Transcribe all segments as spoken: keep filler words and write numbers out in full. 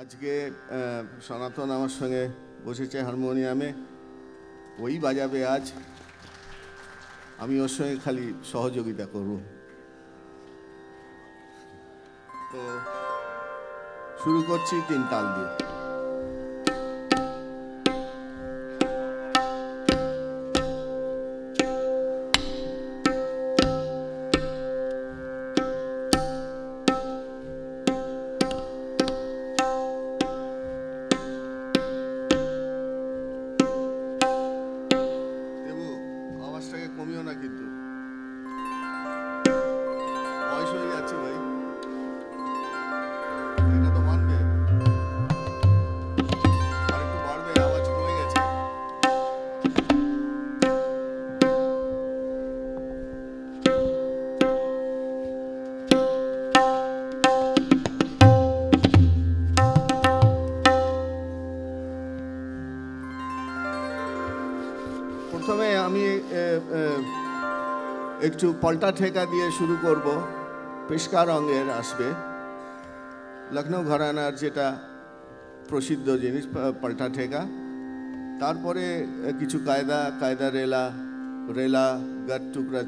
আজকে সনাতন আমার সঙ্গে বসেছে হারমোনিয়ামে, ওই বাজাবে আজ, আমি ওর সঙ্গে খালি সহযোগিতা করব। তো শুরু করছি তিন তাল দিয়ে। প্রথমে আমি একটু পাল্টা ঠেকা দিয়ে শুরু করব, পেশকা রঙের আসবে লখনৌ ঘরানার যেটা প্রসিদ্ধ জিনিস পাল্টা ঠেকা। তারপরে কিছু কায়দা কায়দা রেলা রেলা গাট টুকরা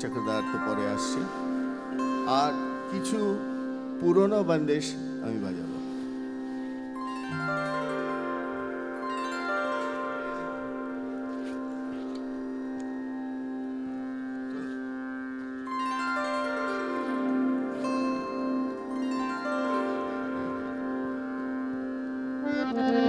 চক্রদার তো পরে আসছে, আর কিছু পুরনো বন্দেশ আমি বাজাবো। Thank you.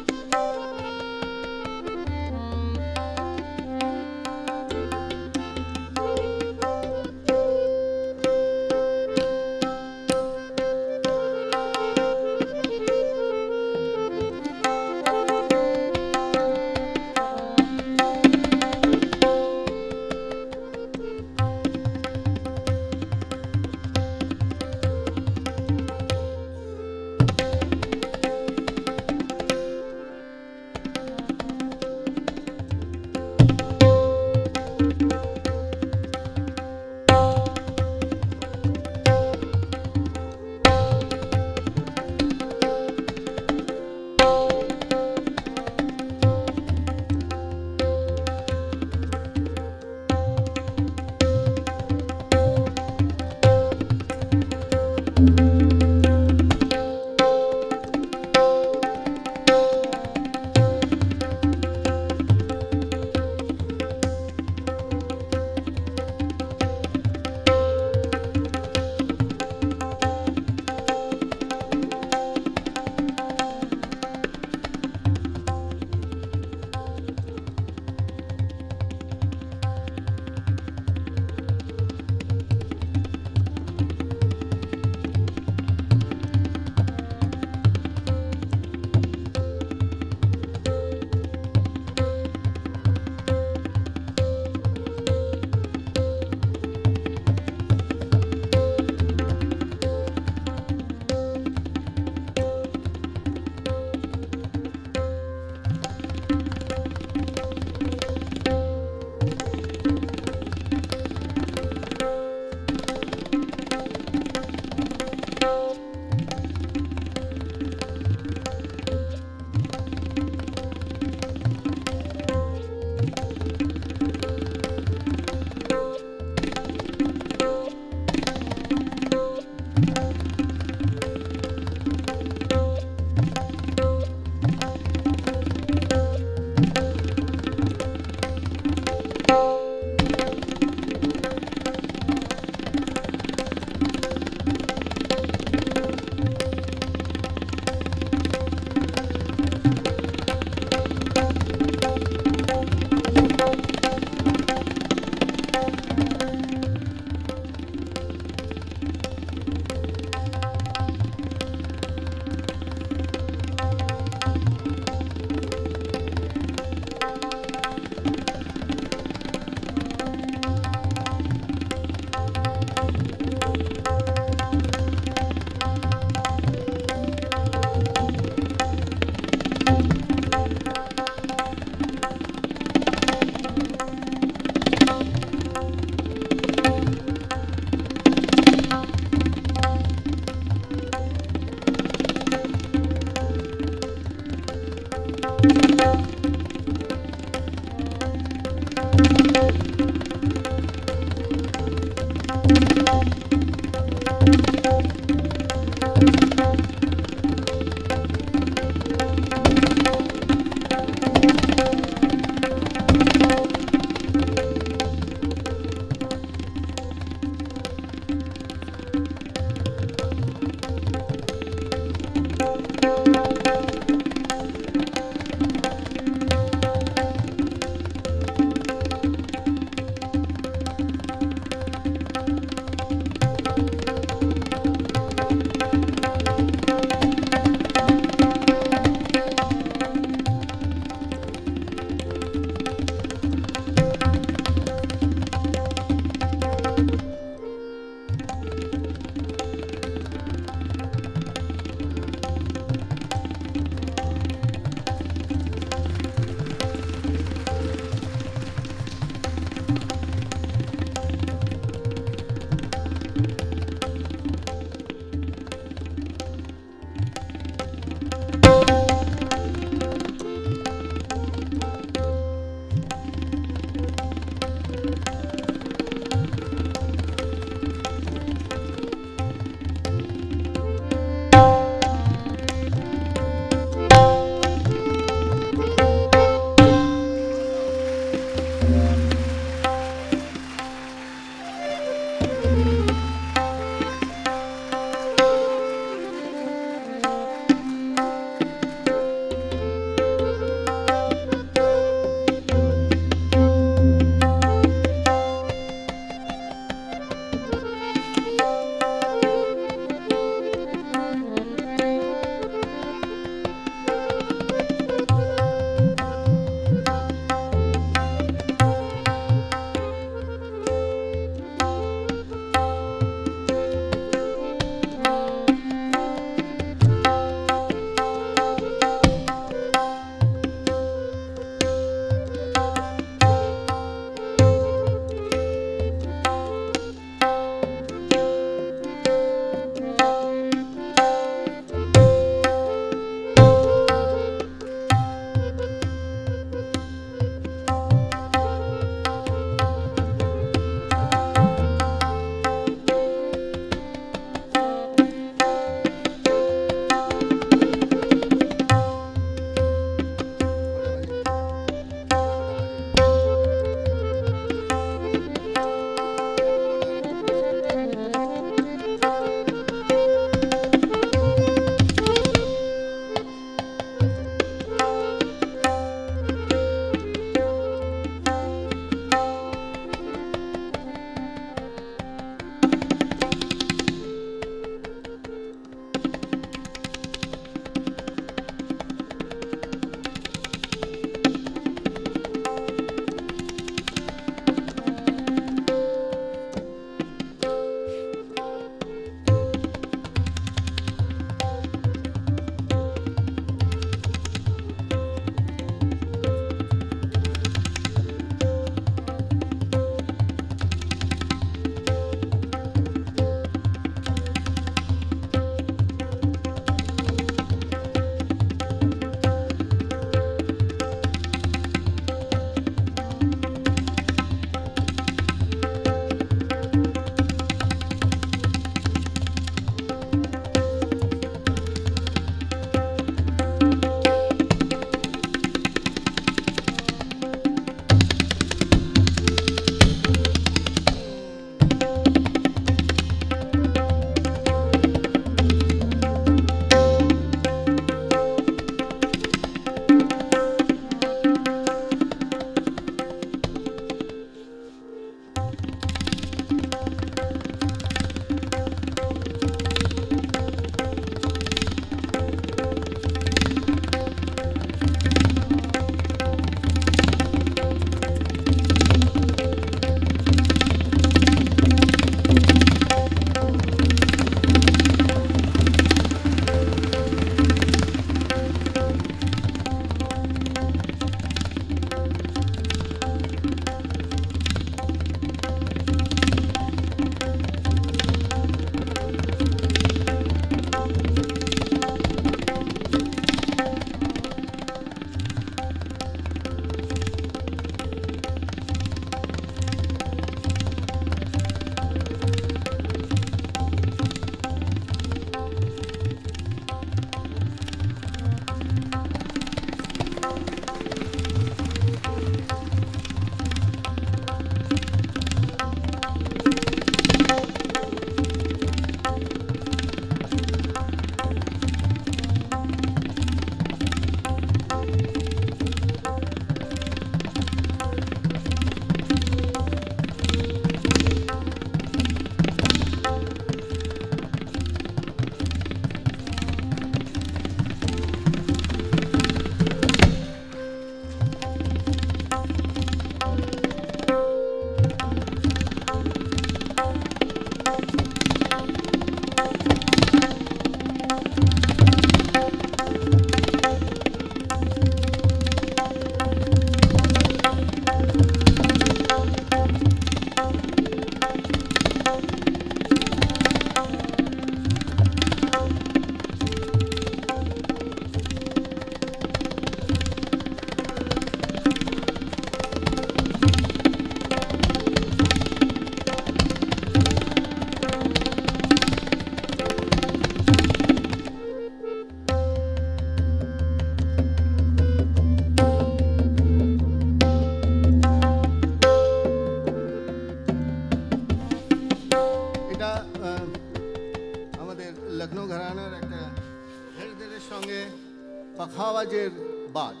পাখাওয়াজের বাজ,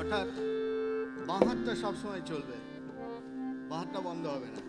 অর্থাৎ বাঁ হাতটা সবসময় চলবে, বাঁ হাতটা বন্ধ হবে না।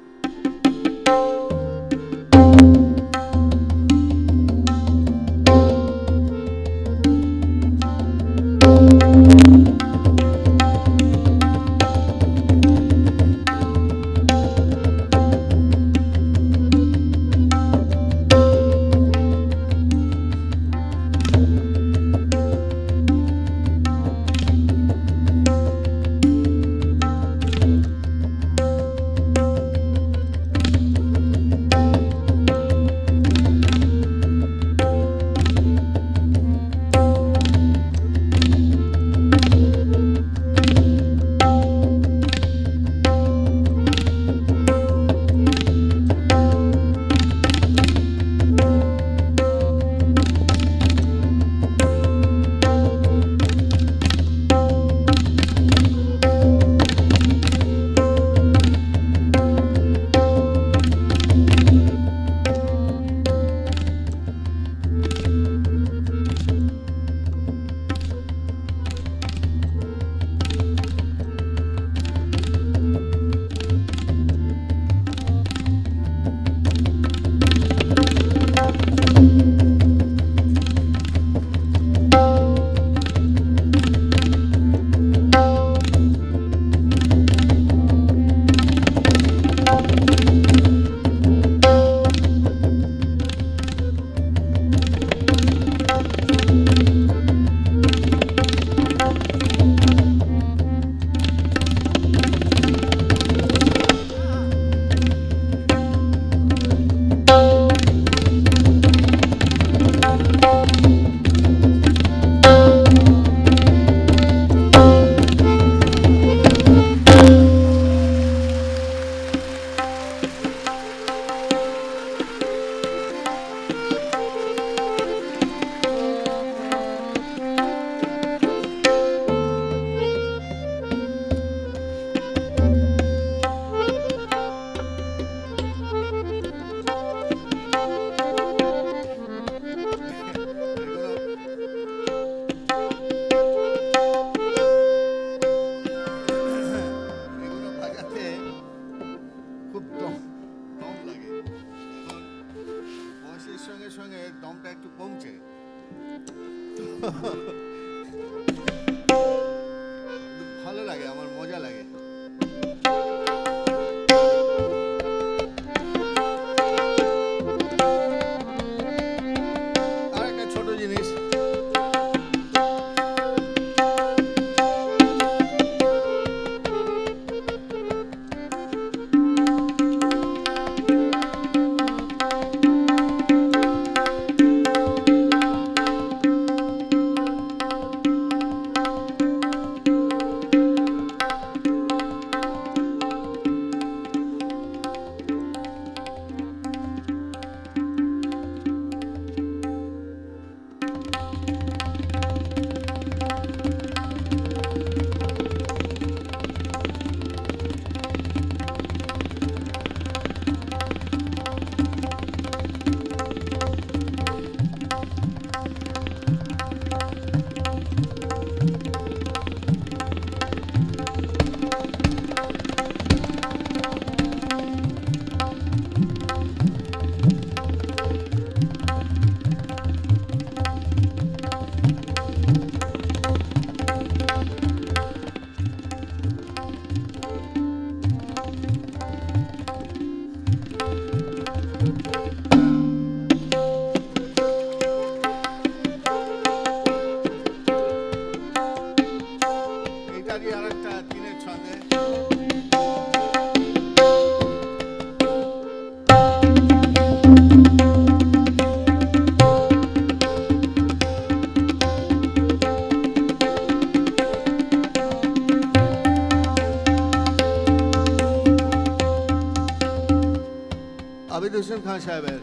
Hüseyin Khan Şahber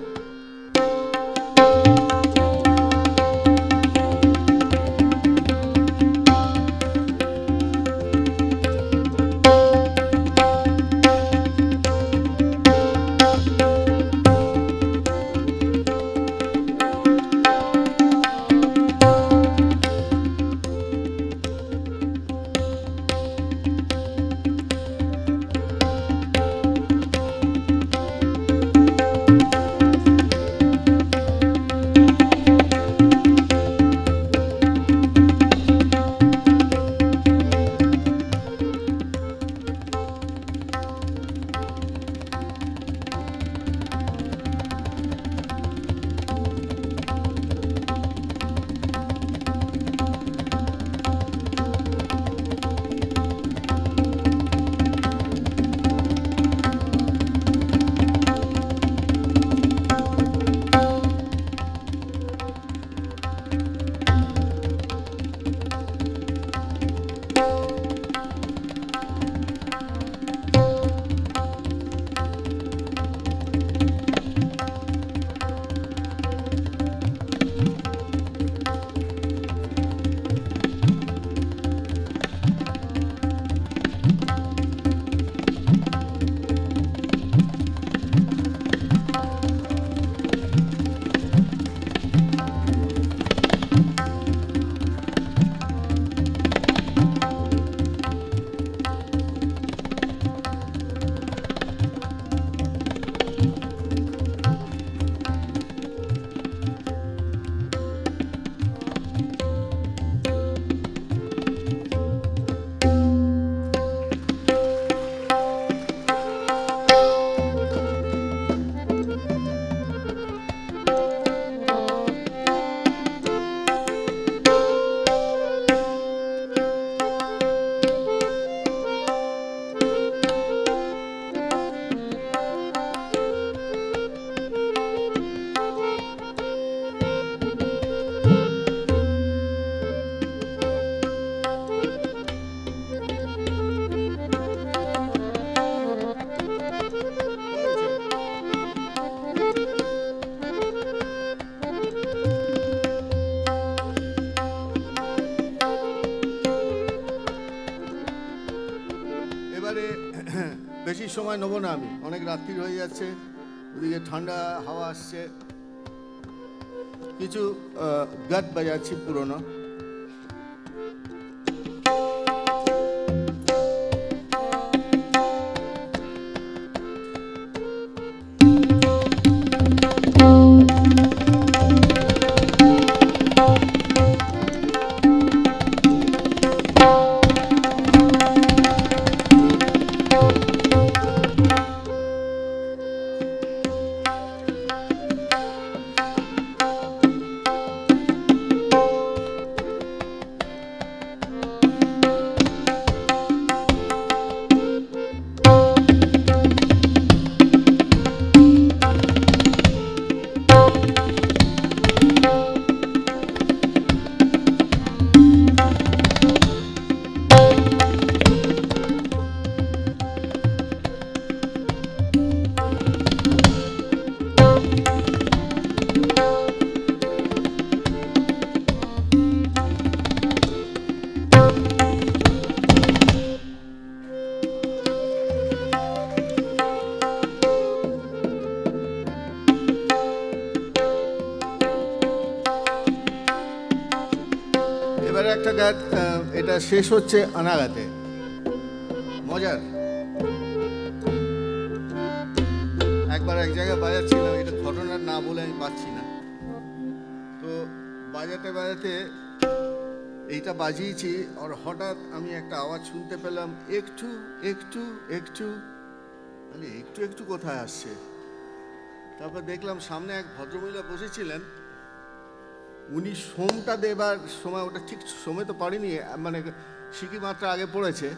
বেশি সময় নেব না, আমি অনেক রাত্রি হয়ে যাচ্ছে, ওদিকে ঠান্ডা হাওয়া আসছে। কিছু গাত বাজাচ্ছি পুরনো। একটা গান এটা শেষ হচ্ছে আনাগাতে, মজার। একবার এক জায়গায় বাজাচ্ছিলাম, এটা ঘটনার না বলে আমি পাচ্ছি না, তো বাজাতে বাজাতে এইটা বাজিয়েছি আর হঠাৎ আমি একটা আওয়াজ শুনতে পেলাম, একটু একটু একটু মানে একটু একটু কোথায় আসছে। তারপর দেখলাম সামনে এক ভদ্রমহিলা বসেছিলেন, উনি সোমটা দেবার সময়, ওটা ঠিক সময় তো পারিনি, মানে সিকি মাত্রা আগে পড়েছে,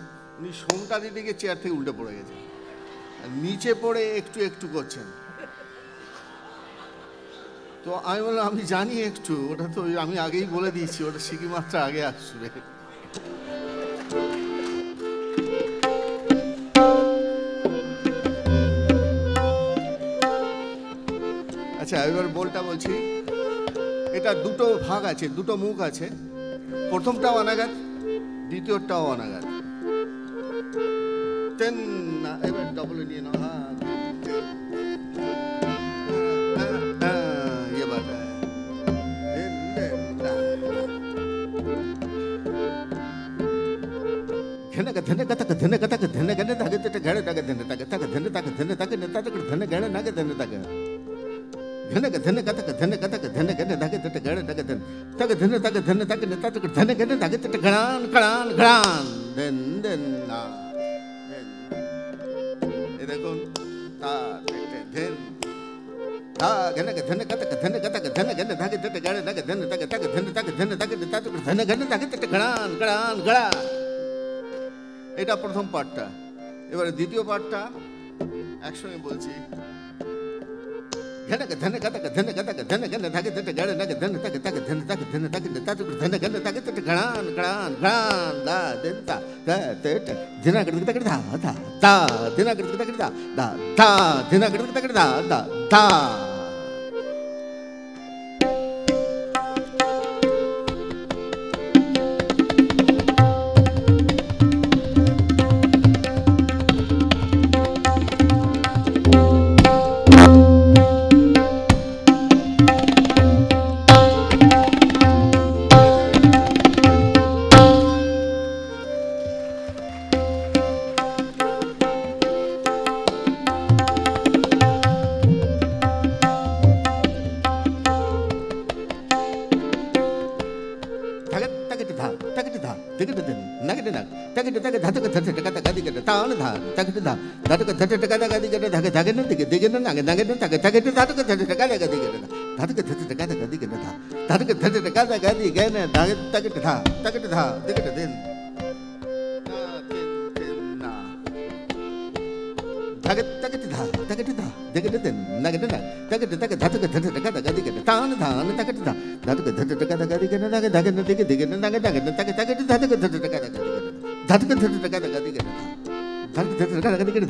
উনি সোমটা দিদিকে চেয়ার থেকে উল্টে পড়ে গেছে, নিচে পড়ে একটু একটু করছেন। তো আমি বললাম, আমি জানি একটু, ওটা তো আমি আগেই বলে দিয়েছি, ওটা সিকি মাত্রা আগে আসবে। আচ্ছা, এবার বলটা বলছি, এটা দুটো ভাগ আছে, দুটো মুখ আছে, প্রথমটাও অনাগাত, দ্বিতীয়টাও অনাগাত। তেন না, এবার ডবল নিয়ে নাও, হ্যাঁ এবার ধেনে ধেনে কথা ধেনে কথা ধেনে গেনে থাকে, যেটা ঘেড়ে থাকে ধেনে থাকে তাকে ধেনে থাকে ধেনে থাকে নেতা তাকে ধেনে ঘেড়ে নাকে ধেনে থাকে। धन का धन का धन का धन गने धागे तट गण तक धन तक धन तक धन तक नेता तक धन गने धागे तट गणान गणान गणान धन धन ना ये देखो ता धन ता गने का धन का धन का धन गने धागे तट गण तक धन तक तक धन तक धन तक नेता तक धन गने धागे तट गणान गणान गणा। এটা প্রথম পার্টটা। এবারে দ্বিতীয় পার্টটা একসঙ্গে বলছি, धन धन का धन का धन गन धागे तट गण नग धन तक तक धन तक धन तक नेता तक धन गन धागे तट गणान गणान गणान दा देता दा तट धिना गड़ तक दा दा दा धिना गड़ तक दा दा दा धिना गड़ तक दा दा दा। ধান Thank you.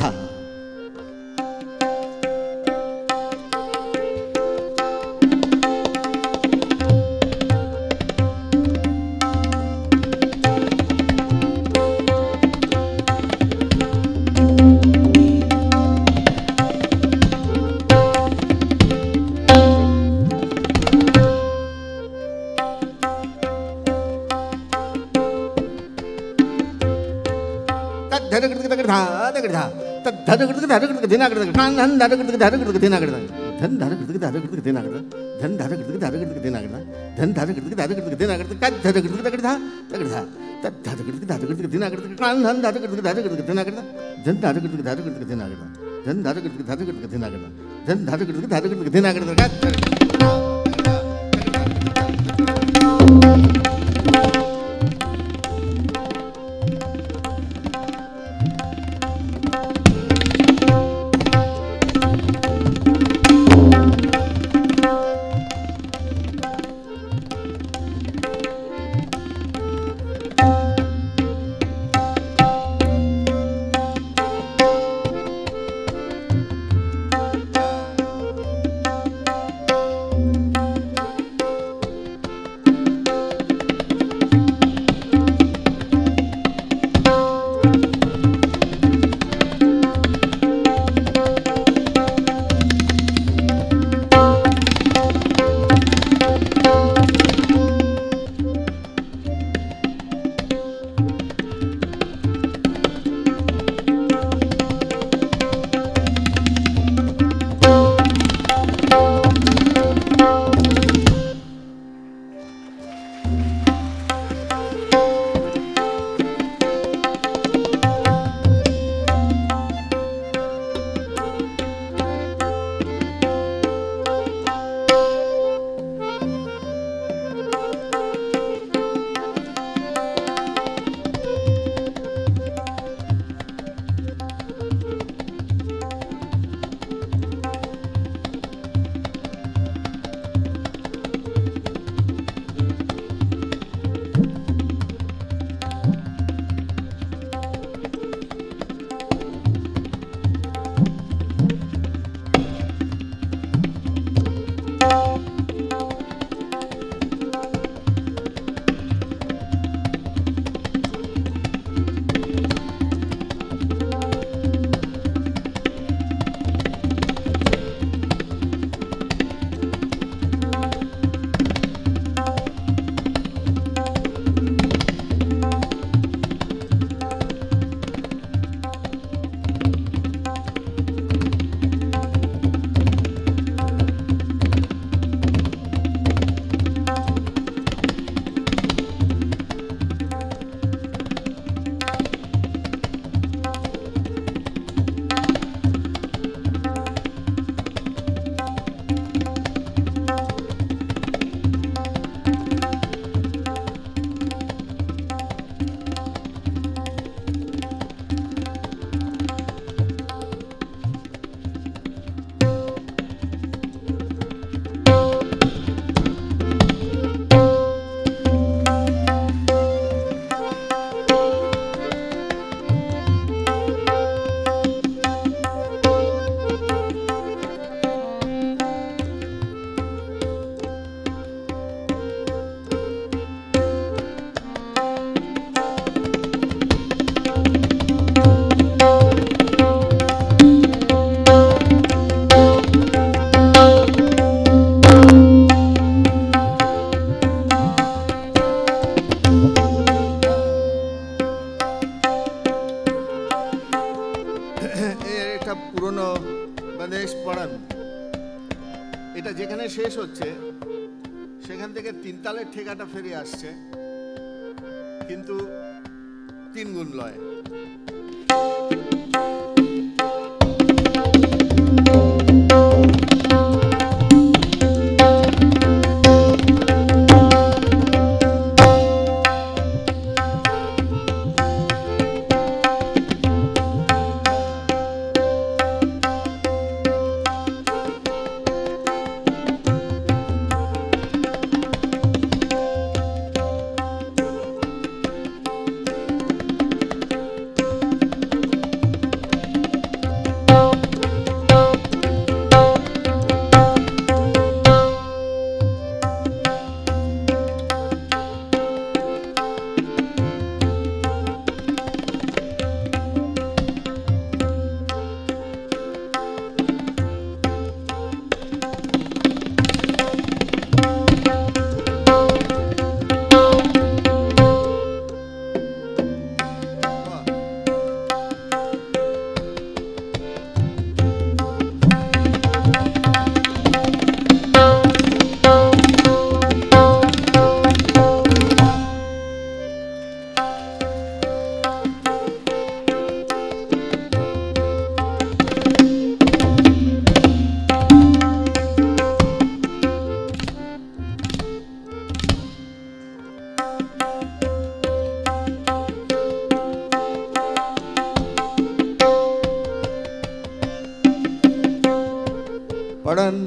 Badan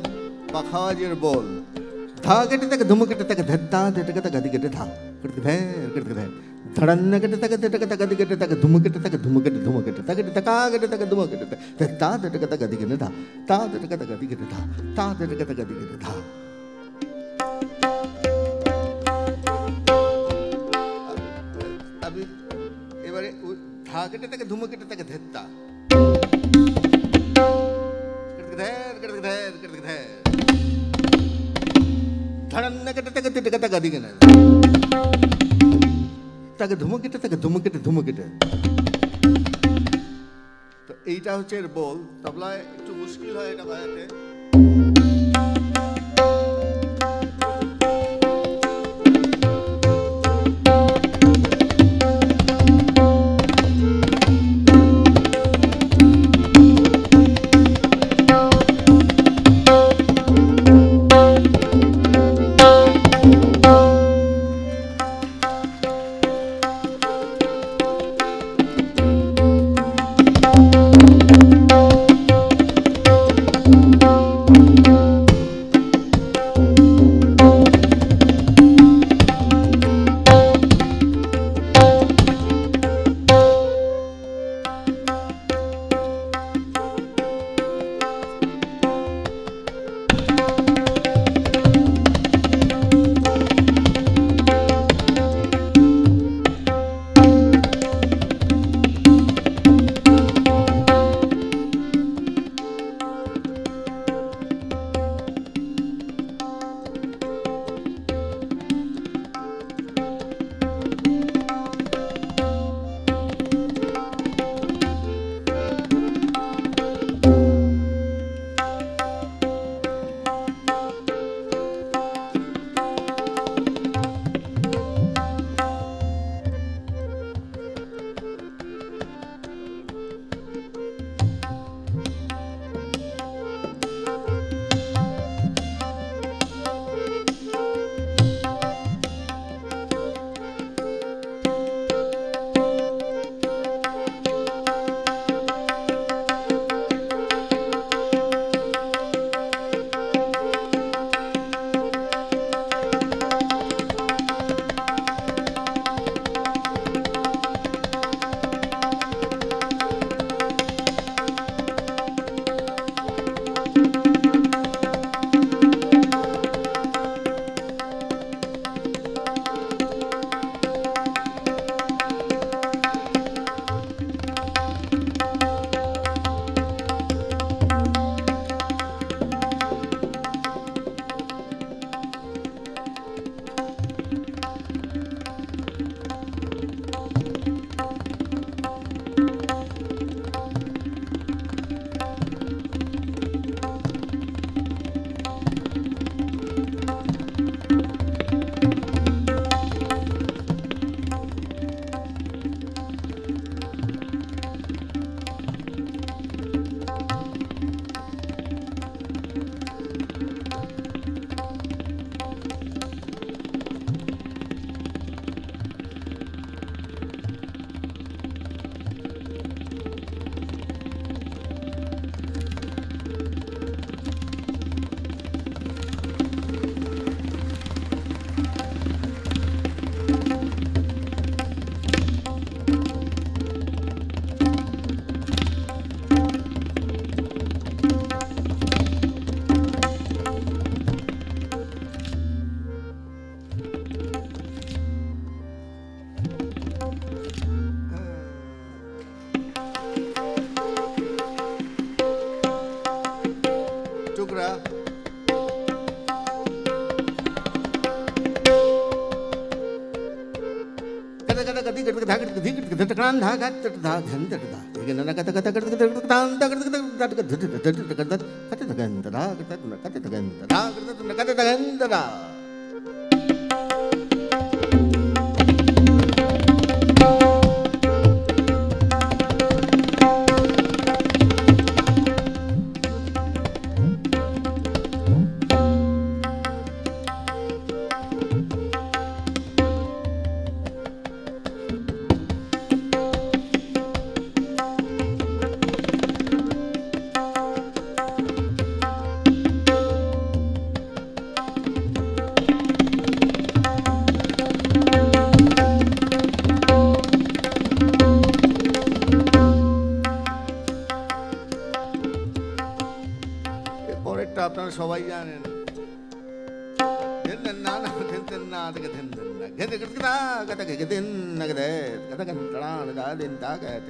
pakhawajer bol. Dha kete tak dhum kete tak dhetta kete tak gadi kete dha. Kete bhai kete bhai. Dharan kete tak kete tak gadi kete tak dhum kete tak dhum kete dhum kete tak kete tak kete tak dhum kete tak dhetta kete tak gadi kete dha. Ta kete tak gadi kete dha. Ta kete tak gadi kete dha. Abi, ebare dha kete tak dhum kete tak dhetta. Dharan kete tak kete tak gadi kete tak dhum kete tak dhum kete dhum kete. To eta hocche bol tabla ekটু মুশকিল হয় এটা বাজাতে। Kata-kata আপনারা সবাই জানেন না না দিন না দিন দিন না গদ গদ গদ গদ দিন না গদ গদ গদ টান গদ দিন তা গদ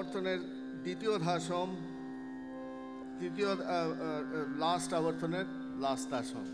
আবর্তনের দ্বিতীয় ধাসম তৃতীয় লাস্ট আবর্তনের last song.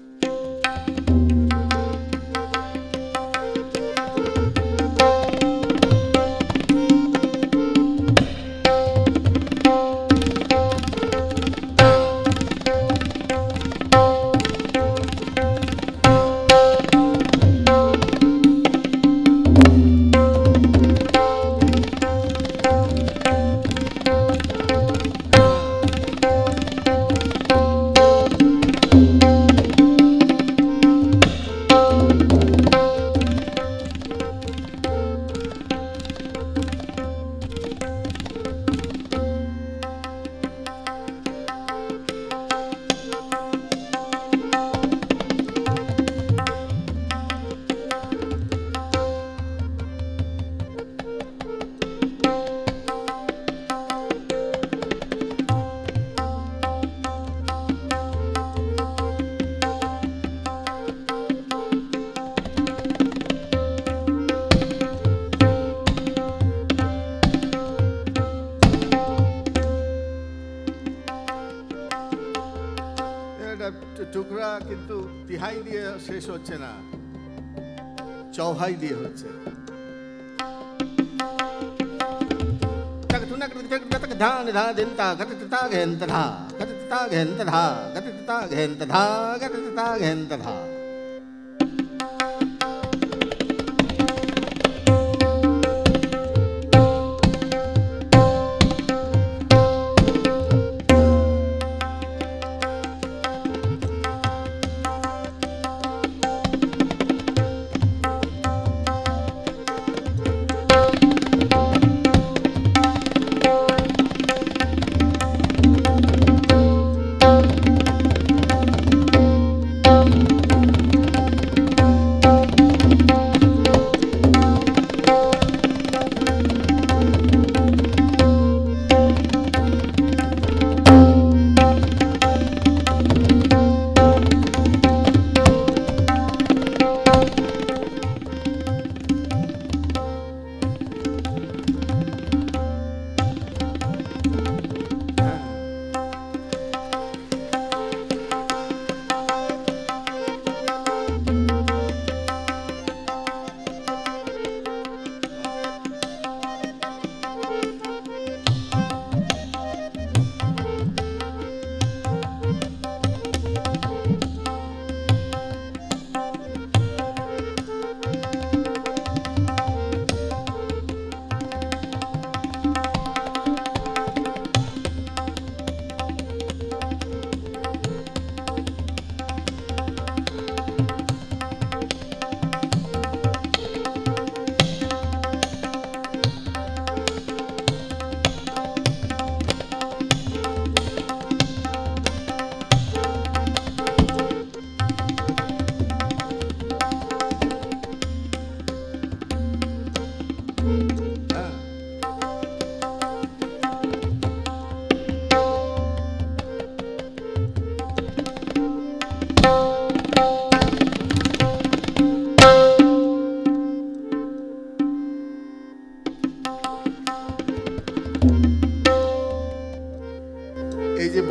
টুকরা কিন্তু তিহাই দিয়ে শেষ হচ্ছে না, চৌহাই দিয়ে হচ্ছে।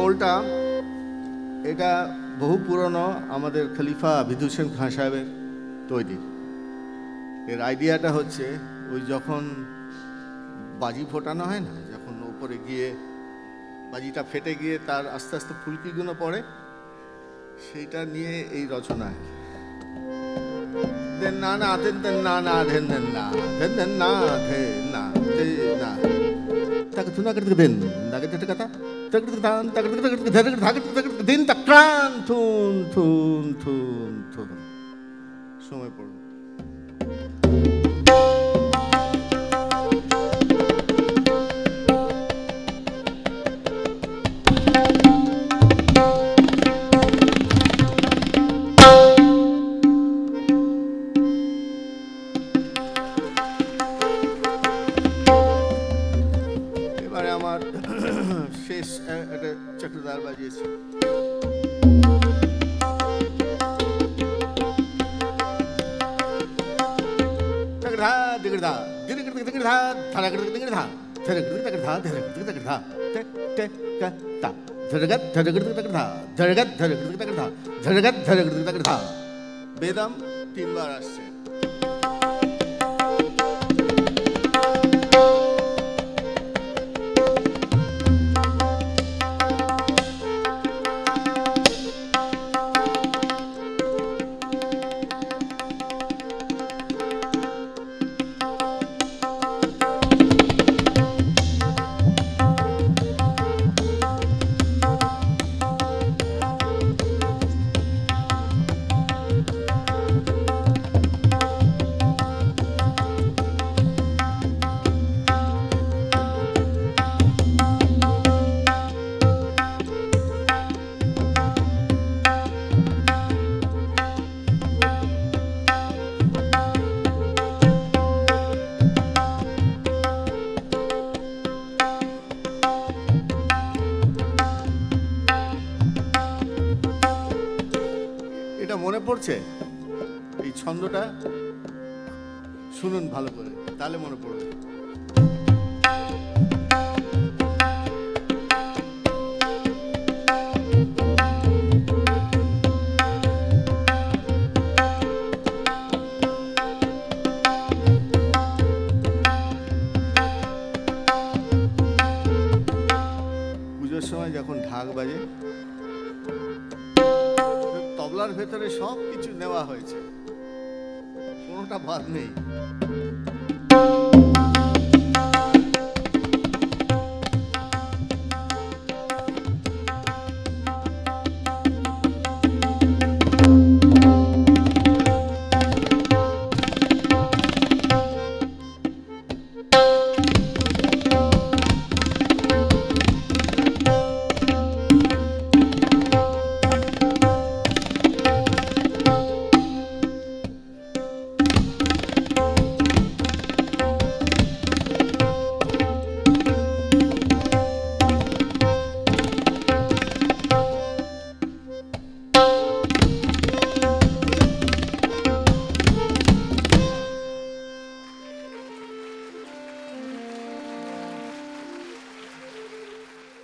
বোলটা এটা বহু পুরনো, আমাদের খলিফা আবিদ হোসেন খান সাহেবের তৈরি। এর আইডিয়াটা হচ্ছে ওই যখন বাজি ফোটানো হয় না, যখন ওপরে গিয়ে বাজিটা ফেটে গিয়ে তার আস্তে আস্তে ফুলকিগুলো পড়ে, সেইটা নিয়ে এই রচনায় দেন না না দেন দেন না না দেন দেন না দেন দেন না দেন না না তাকে থুনা করতে দেন না কেটে কথা দিন তা টান থুন থুন থুন থুন সময় পড়ল। এবারে আমার শেষ একটা চক্রধার বাজিয়েছে। ঢা দিগড় ধা দিগড় দিগড় ধা ধা দিগড় ধা ধা দিগড় ধা ধা দিগড় ধা ধা তে তে তা Jaragat jaragat jaragat jaragat jaragat jaragat jaragat jaragat Bedam tinbar asche. পড়ছে এই ছন্দটা শুনুন ভালো করে তাহলে মনে পড়বে পূজার সময় যখন ঢাক বাজে তবলার ভেতরে সব কিছু নেওয়া হয়েছে কোনোটা বাদ নেই।